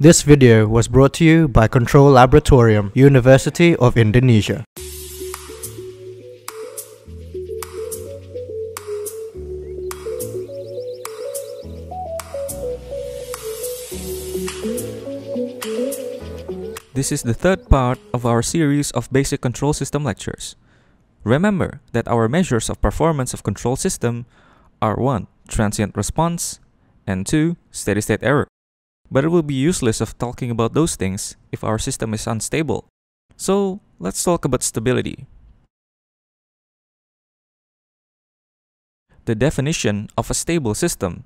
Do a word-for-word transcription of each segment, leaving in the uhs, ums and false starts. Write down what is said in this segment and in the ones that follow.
This video was brought to you by Control Laboratory Universitas Indonesia. This is the third part of our series of basic control system lectures. Remember that our measures of performance of control system are one. Transient response and two. Steady-state error. But it will be useless of talking about those things if our system is unstable. So let's talk about stability. The definition of a stable system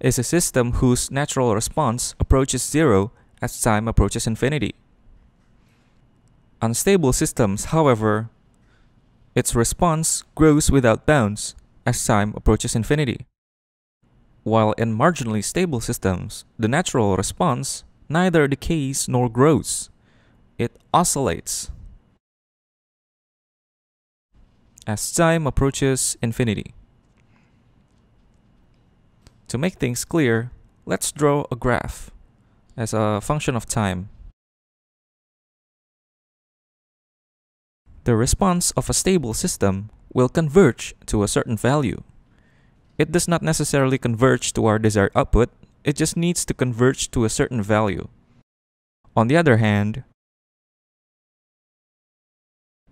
is a system whose natural response approaches zero as time approaches infinity. Unstable systems, however, its response grows without bounds as time approaches infinity. While in marginally stable systems, the natural response neither decays nor grows. It oscillates as time approaches infinity. To make things clear, let's draw a graph as a function of time. The response of a stable system will converge to a certain value. It does not necessarily converge to our desired output, it just needs to converge to a certain value. On the other hand,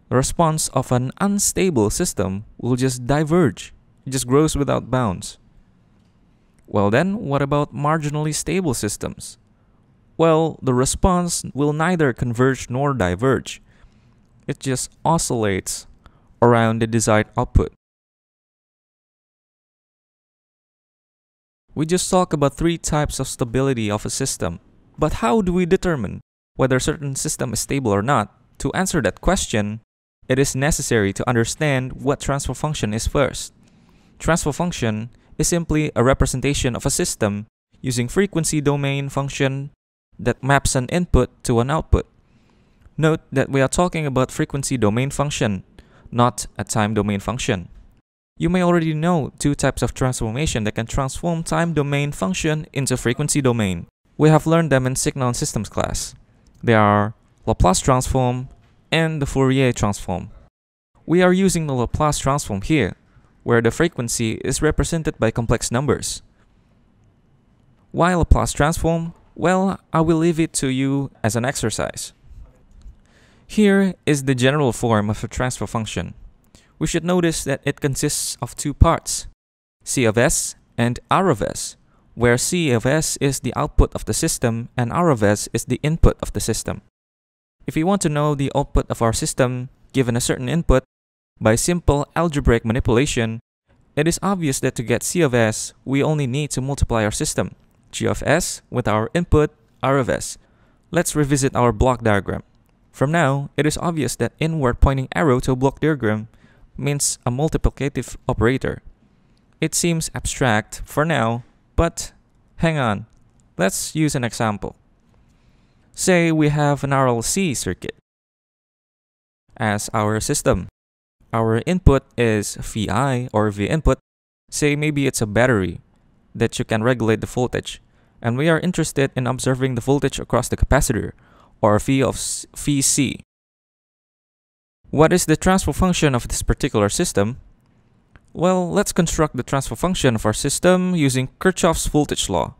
the response of an unstable system will just diverge, it just grows without bounds. Well then, what about marginally stable systems? Well, the response will neither converge nor diverge, it just oscillates around the desired output. We just talked about three types of stability of a system. But how do we determine whether a certain system is stable or not? To answer that question, it is necessary to understand what transfer function is first. Transfer function is simply a representation of a system using frequency domain function that maps an input to an output. Note that we are talking about frequency domain function, not a time domain function. You may already know two types of transformation that can transform time domain function into frequency domain. We have learned them in signal and systems class. They are Laplace transform and the Fourier transform. We are using the Laplace transform here, where the frequency is represented by complex numbers. Why Laplace transform? Well, I will leave it to you as an exercise. Here is the general form of a transfer function. We should notice that it consists of two parts, C of S and R of S, where C of S is the output of the system and R of S is the input of the system. If we want to know the output of our system given a certain input, by simple algebraic manipulation, it is obvious that to get C of S, we only need to multiply our system, G of S, with our input, R of S. Let's revisit our block diagram. From now, it is obvious that inward pointing arrow to a block diagram means a multiplicative operator. It seems abstract for now, but hang on, let's use an example. Say we have an R L C circuit as our system. Our input is V I or V input, say maybe it's a battery that you can regulate the voltage, and we are interested in observing the voltage across the capacitor, or V of V C. What is the transfer function of this particular system? Well, let's construct the transfer function of our system using Kirchhoff's voltage law.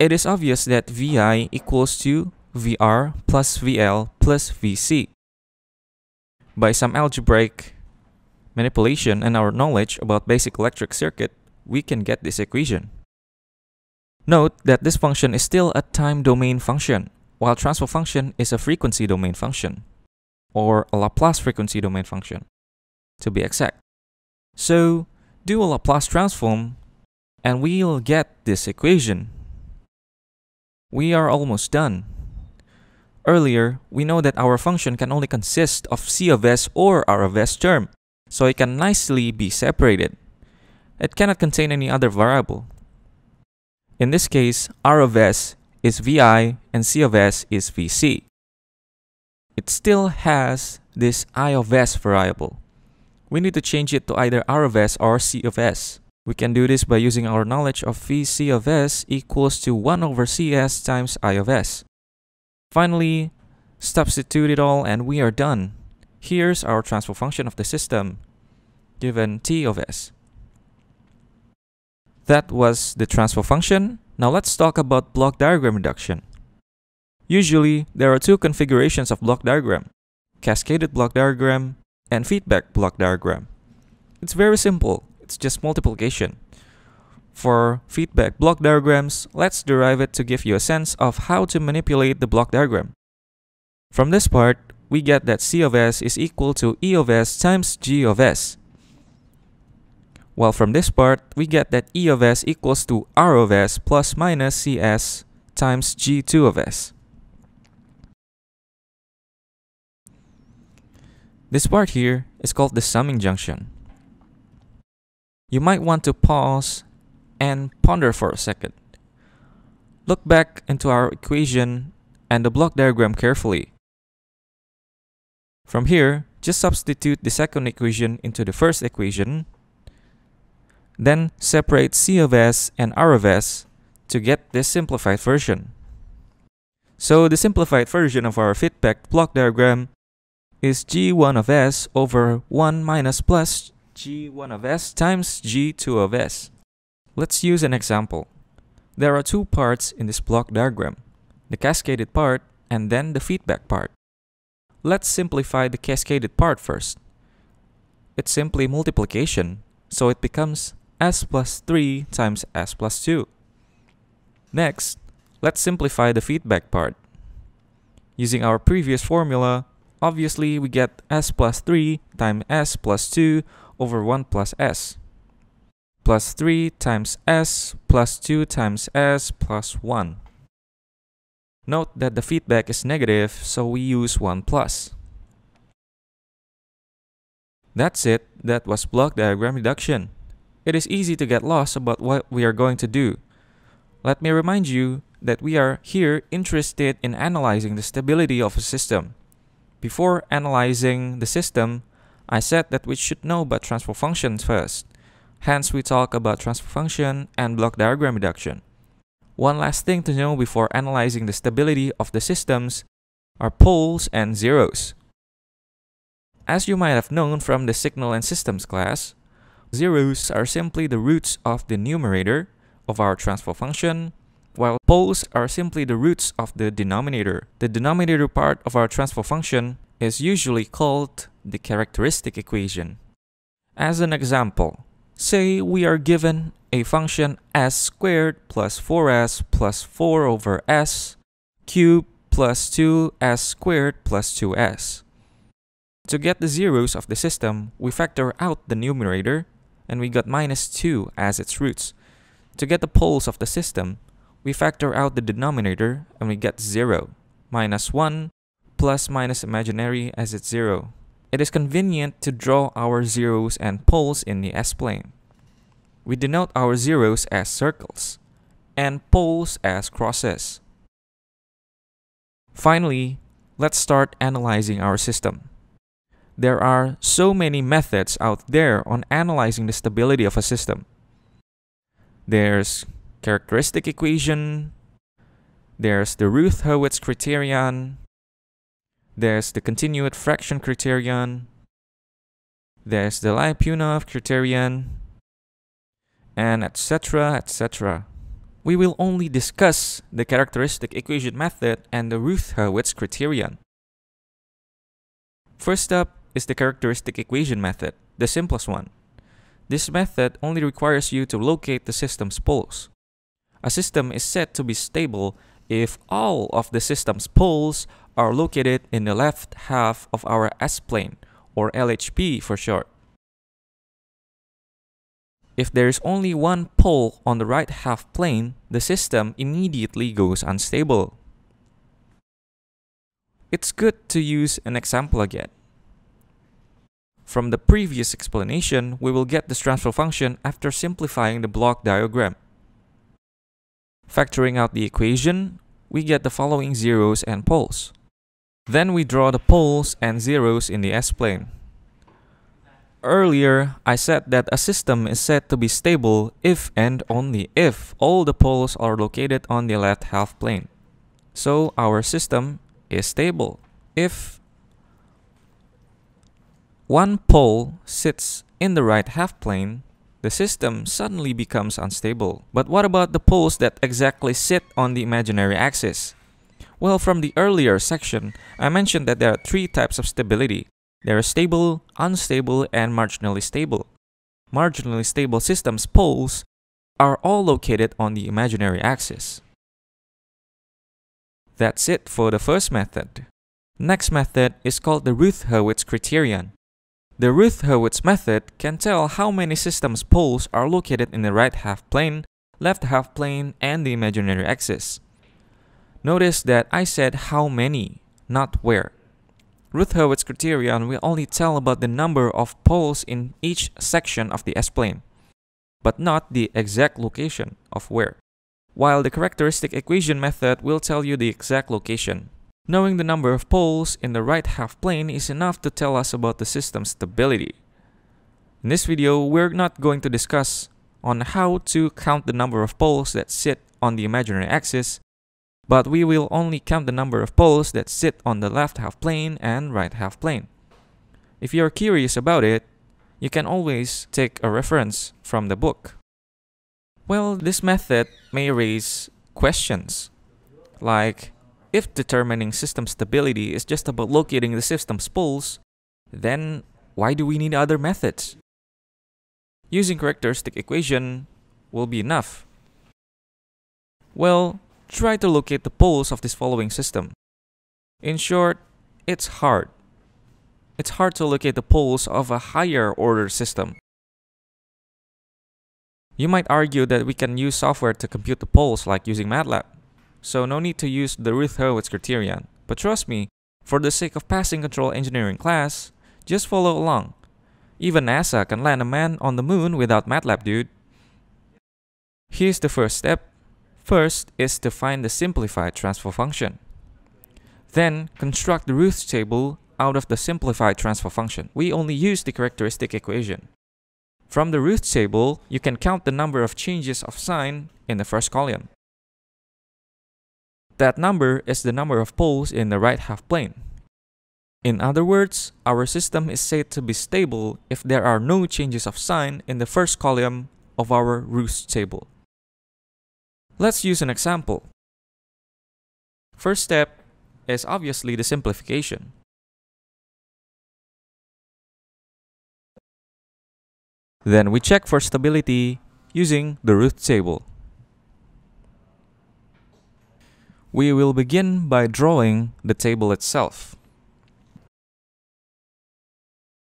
It is obvious that V I equals to V R plus V L plus V C. By some algebraic manipulation and our knowledge about basic electric circuit, we can get this equation. Note that this function is still a time domain function, while transfer function is a frequency domain function, or a Laplace frequency domain function, to be exact. So, do a Laplace transform, and we'll get this equation. We are almost done. Earlier, we know that our function can only consist of C of S or R of S term, so it can nicely be separated. It cannot contain any other variable. In this case, R of S is V I and C of S is V C. It still has this I of S variable. We need to change it to either R of S or C of S. We can do this by using our knowledge of Vc of s equals to one over Cs times I of s. Finally, substitute it all and we are done. Here's our transfer function of the system, given T of s. That was the transfer function. Now let's talk about block diagram reduction. Usually, there are two configurations of block diagram: cascaded block diagram and feedback block diagram. It's very simple, it's just multiplication. For feedback block diagrams, let's derive it to give you a sense of how to manipulate the block diagram. From this part, we get that C of s is equal to E of s times G of s. While from this part, we get that E of s equals to R of s plus minus Cs times G two of s. This part here is called the summing junction. You might want to pause and ponder for a second. Look back into our equation and the block diagram carefully. From here, just substitute the second equation into the first equation, then separate C of s and R of s to get this simplified version. So the simplified version of our feedback block diagram is G one of s over one minus plus G one of s times G two of s. Let's use an example. There are two parts in this block diagram, the cascaded part and then the feedback part. Let's simplify the cascaded part first. It's simply multiplication, so it becomes s plus three times s plus two. Next, let's simplify the feedback part. Using our previous formula, obviously we get s plus three times s plus two over one plus s, plus three times s plus two times s plus one. Note that the feedback is negative, so we use one plus. That's it, that was block diagram reduction. It is easy to get lost about what we are going to do. Let me remind you that we are here interested in analyzing the stability of a system. Before analyzing the system, I said that we should know about transfer functions first. Hence, we talk about transfer function and block diagram reduction. One last thing to know before analyzing the stability of the systems are poles and zeros. As you might have known from the signal and systems class, zeros are simply the roots of the numerator of our transfer function, while poles are simply the roots of the denominator. The denominator part of our transfer function is usually called the characteristic equation. As an example, say we are given a function s squared plus four s plus four over s cubed plus two s squared plus two s. To get the zeros of the system, we factor out the numerator and we got minus two as its roots. To get the poles of the system, we factor out the denominator and we get zero, minus one plus minus imaginary as its zero. It is convenient to draw our zeros and poles in the s-plane. We denote our zeros as circles and poles as crosses. Finally, let's start analyzing our system. There are so many methods out there on analyzing the stability of a system. There's characteristic equation, there's the Routh-Hurwitz criterion, there's the continued fraction criterion, there's the Lyapunov criterion, and et cetera, et cetera. We will only discuss the characteristic equation method and the Routh-Hurwitz criterion. First up is the characteristic equation method, the simplest one. This method only requires you to locate the system's poles. A system is said to be stable if all of the system's poles are located in the left half of our s-plane, or L H P for short. If there is only one pole on the right half plane, the system immediately goes unstable. It's good to use an example again. From the previous explanation, we will get this transfer function after simplifying the block diagram. Factoring out the equation, we get the following zeros and poles. Then we draw the poles and zeros in the s-plane. Earlier, I said that a system is said to be stable if and only if all the poles are located on the left half plane. So our system is stable if one pole sits in the right half plane. The system suddenly becomes unstable. But what about the poles that exactly sit on the imaginary axis? Well, from the earlier section, I mentioned that there are three types of stability. There are stable, unstable, and marginally stable. Marginally stable systems' poles are all located on the imaginary axis. That's it for the first method. Next method is called the Routh-Hurwitz criterion. The Routh-Hurwitz method can tell how many systems' poles are located in the right half plane, left half plane, and the imaginary axis. Notice that I said how many, not where. Routh-Hurwitz criterion will only tell about the number of poles in each section of the s-plane, but not the exact location of where, while the characteristic equation method will tell you the exact location. Knowing the number of poles in the right half plane is enough to tell us about the system's stability. In this video, we're not going to discuss on how to count the number of poles that sit on the imaginary axis, but we will only count the number of poles that sit on the left half plane and right half plane. If you're curious about it, you can always take a reference from the book. Well, this method may raise questions like, if determining system stability is just about locating the system's poles, then why do we need other methods? Using characteristic equation will be enough. Well, try to locate the poles of this following system. In short, it's hard. It's hard to locate the poles of a higher order system. You might argue that we can use software to compute the poles like using MATLAB. So no need to use the Routh-Hurwitz criterion. But trust me, for the sake of passing control engineering class, just follow along. Even NASA can land a man on the moon without MATLAB, dude. Here's the first step. First is to find the simplified transfer function. Then construct the Routh table out of the simplified transfer function. We only use the characteristic equation. From the Routh table, you can count the number of changes of sign in the first column. That number is the number of poles in the right half plane. In other words, our system is said to be stable if there are no changes of sign in the first column of our Routh table. Let's use an example. First step is obviously the simplification. Then we check for stability using the Routh table. We will begin by drawing the table itself.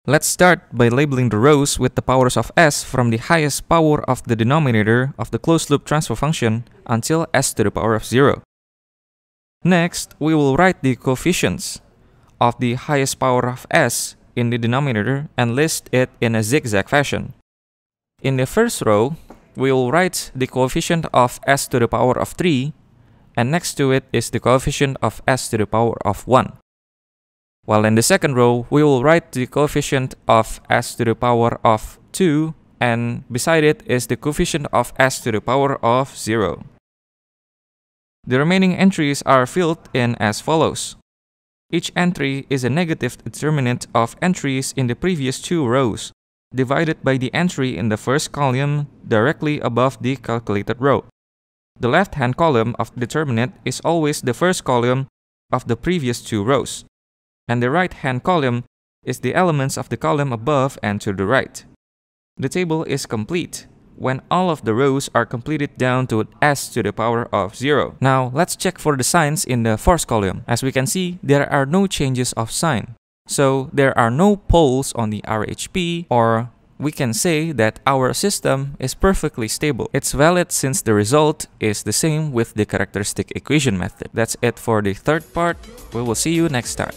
Let's start by labeling the rows with the powers of s from the highest power of the denominator of the closed-loop transfer function until s to the power of zero. Next, we will write the coefficients of the highest power of s in the denominator and list it in a zigzag fashion. In the first row, we will write the coefficient of s to the power of three, and next to it is the coefficient of s to the power of one. While in the second row, we will write the coefficient of s to the power of two, and beside it is the coefficient of s to the power of zero. The remaining entries are filled in as follows. Each entry is a negative determinant of entries in the previous two rows, divided by the entry in the first column directly above the calculated row. The left-hand column of the determinant is always the first column of the previous two rows, and the right-hand column is the elements of the column above and to the right. The table is complete when all of the rows are completed down to s to the power of zero. Now, let's check for the signs in the first column. As we can see, there are no changes of sign. So, there are no poles on the R H P, or we can say that our system is perfectly stable. It's valid since the result is the same with the characteristic equation method. That's it for the third part. We will see you next time.